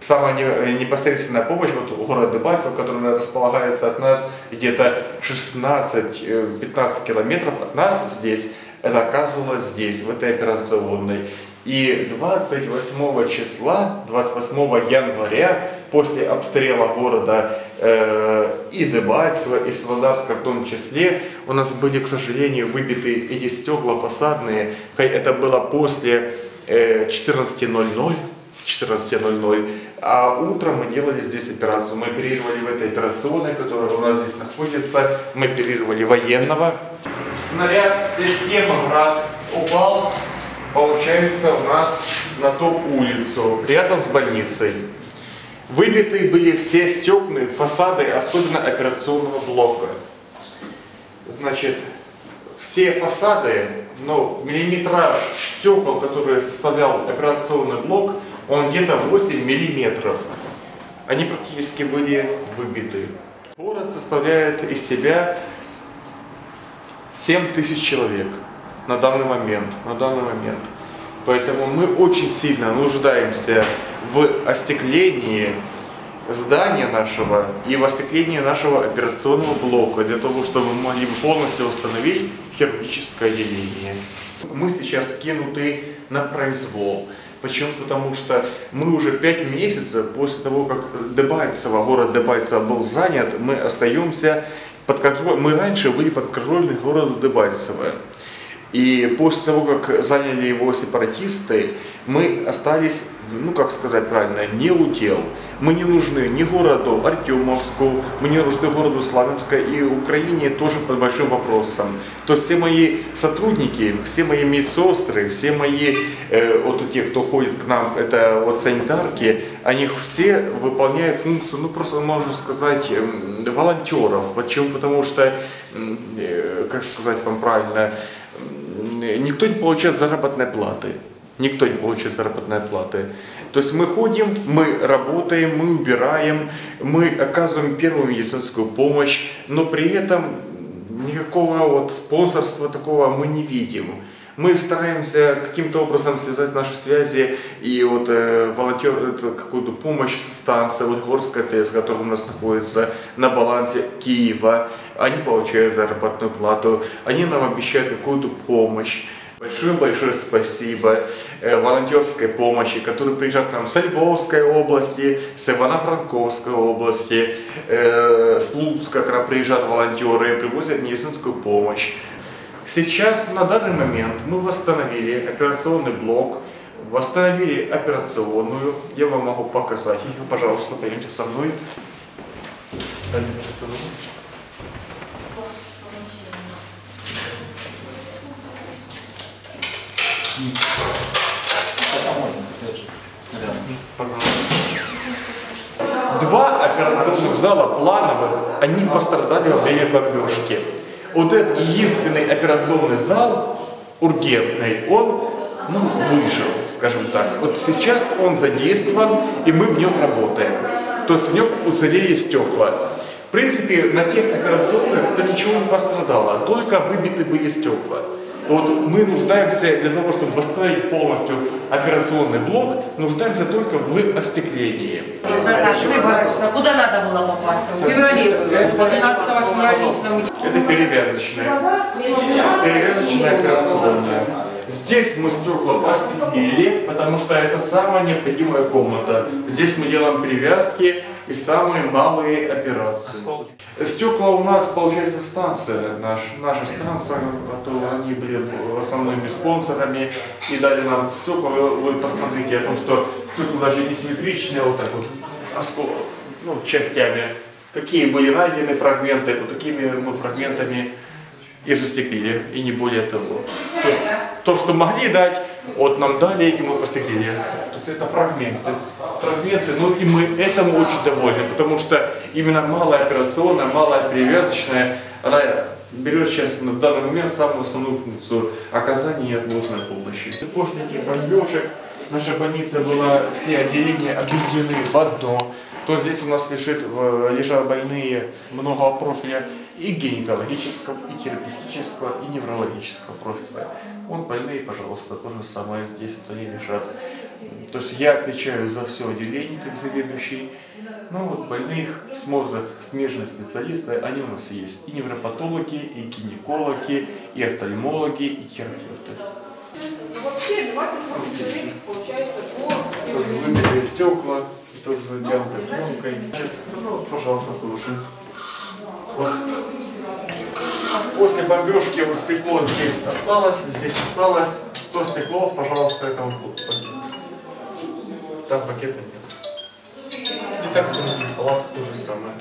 Самая непосредственная помощь, вот город Дебальцево, который располагается от нас где-то 16-15 километров от нас здесь, это оказывалось здесь, в этой операционной. И 28 января, после обстрела города и Дебальцева, и Светлодарска в том числе, у нас были, к сожалению, выбиты эти стекла фасадные. Это было после 14:00. 14:00, а утром мы делали здесь операцию. Мы оперировали в этой операционной, которая у нас здесь находится. Мы оперировали военного. Снаряд системы «Град» упал, получается, у нас на ту улицу, рядом с больницей. Выбиты были все стекла, фасады, особенно операционного блока. Значит, все фасады, но миллиметраж стекол, который составлял операционный блок, он где-то 8 миллиметров. Они практически были выбиты. Город составляет из себя 7000 человек на данный момент. Поэтому мы очень сильно нуждаемся в остеклении здания нашего и в остеклении нашего операционного блока, для того, чтобы мы могли полностью восстановить хирургическое отделение. Мы сейчас кинуты на произвол. Почему? Потому что мы уже 5 месяцев после того, как Дебальцево, город Дебальцево был занят, мы остаемся под контролем. Мы раньше были подконтрольны городу Дебальцево. И после того, как заняли его сепаратисты, мы остались, ну как сказать правильно, не удел. Мы не нужны ни городу Артемовску, мы не нужны городу Славянска, и Украине тоже под большим вопросом. То есть все мои сотрудники, все мои медсестры, все мои, вот те, кто ходит к нам, это вот санитарки, они все выполняют функцию, ну просто можно сказать, волонтеров. Почему? Потому что, как сказать вам правильно, никто не получает заработной платы. То есть мы ходим, мы работаем, мы убираем, мы оказываем первую медицинскую помощь, но при этом никакого вот спонсорства такого мы не видим. Мы стараемся каким-то образом связать наши связи и вот какую-то помощь со станции, вот Горская ТЭС, которая у нас находится на балансе Киева, они получают заработную плату, они нам обещают какую-то помощь. Большое-большое спасибо волонтерской помощи, которые приезжают к нам с Львовской области, с Ивано-Франковской области, с Луцка, когда приезжают волонтеры, привозят медицинскую помощь. Сейчас, на данный момент, мы восстановили операционный блок, восстановили операционную. Я вам могу показать ее. Пожалуйста, пойдемте со мной. Два операционных зала плановых, они пострадали во время бомбежки. Вот этот единственный операционный зал, ургентный, он, ну, выжил, скажем так. Вот сейчас он задействован, и мы в нем работаем. То есть в нем уцелели стекла. В принципе, на тех операционных это ничего не пострадало, только выбиты были стекла. Вот мы нуждаемся для того, чтобы восстановить полностью операционный блок, нуждаемся только в остеклении. Куда надо было попасть? В феврале было, 15-го. Это перевязочная операционная. Здесь мы стекла постелили, потому что это самая необходимая комната. Здесь мы делаем перевязки и самые малые операции. Стекла у нас, получается, станция, наша станция, а то они были основными спонсорами и дали нам стекла. Вы посмотрите, о том, что стекла даже не симметричные, вот так вот, ну, частями. Какие были найдены фрагменты, вот такими мы фрагментами и застеклили, и не более того. То есть то, что могли дать, вот нам дали, и мы постеклили. То есть это фрагменты. Ну и мы этому очень довольны, потому что именно малая операционная, малая перевязочная, она берет сейчас в данный момент самую основную функцию оказания неотложной помощи. После этих бомбежек наша больница была, все отделения объединены в одно. То здесь у нас лежат больные многого профиля и гинекологического, и терапевтического, и неврологического профиля. Вон больные, пожалуйста, то же самое здесь, вот они лежат. То есть я отвечаю за все отделение, как заведующий. Ну вот больных смотрят смежные специалисты, они у нас есть. И невропатологи, и гинекологи, и офтальмологи, и терапевты. Вообще 28 человек получается по... Тоже выбитые стекла, тоже задернутой пленкой. Ну, пожалуйста, тоже. Вот. После бомбежки вот стекло здесь осталось, то стекло, пожалуйста, это вот тут пакет. Там пакета нет. И так тоже, палатка тоже самое.